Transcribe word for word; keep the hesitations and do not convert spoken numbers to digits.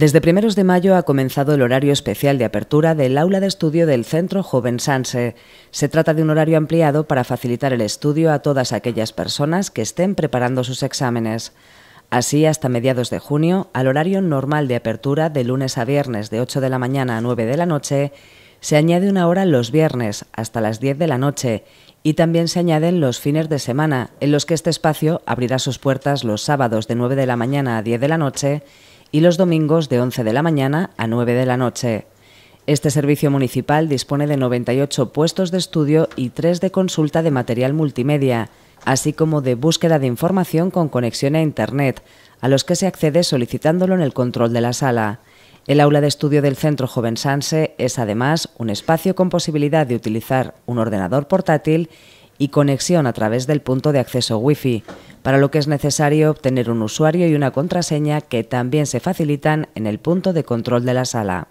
Desde primeros de mayo ha comenzado el horario especial de apertura del aula de estudio del Centro Joven Sanse. Se trata de un horario ampliado para facilitar el estudio a todas aquellas personas que estén preparando sus exámenes. Así, hasta mediados de junio, al horario normal de apertura de lunes a viernes de ocho de la mañana a nueve de la noche, se añade una hora los viernes hasta las diez de la noche y también se añaden los fines de semana, en los que este espacio abrirá sus puertas los sábados de nueve de la mañana a diez de la noche y los domingos de once de la mañana a nueve de la noche. Este servicio municipal dispone de noventa y ocho puestos de estudio y tres de consulta de material multimedia, así como de búsqueda de información con conexión a Internet, a los que se accede solicitándolo en el control de la sala. El aula de estudio del Centro Joven Sanse es además un espacio con posibilidad de utilizar un ordenador portátil y conexión a través del punto de acceso Wi-Fi, para lo que es necesario obtener un usuario y una contraseña que también se facilitan en el punto de control de la sala.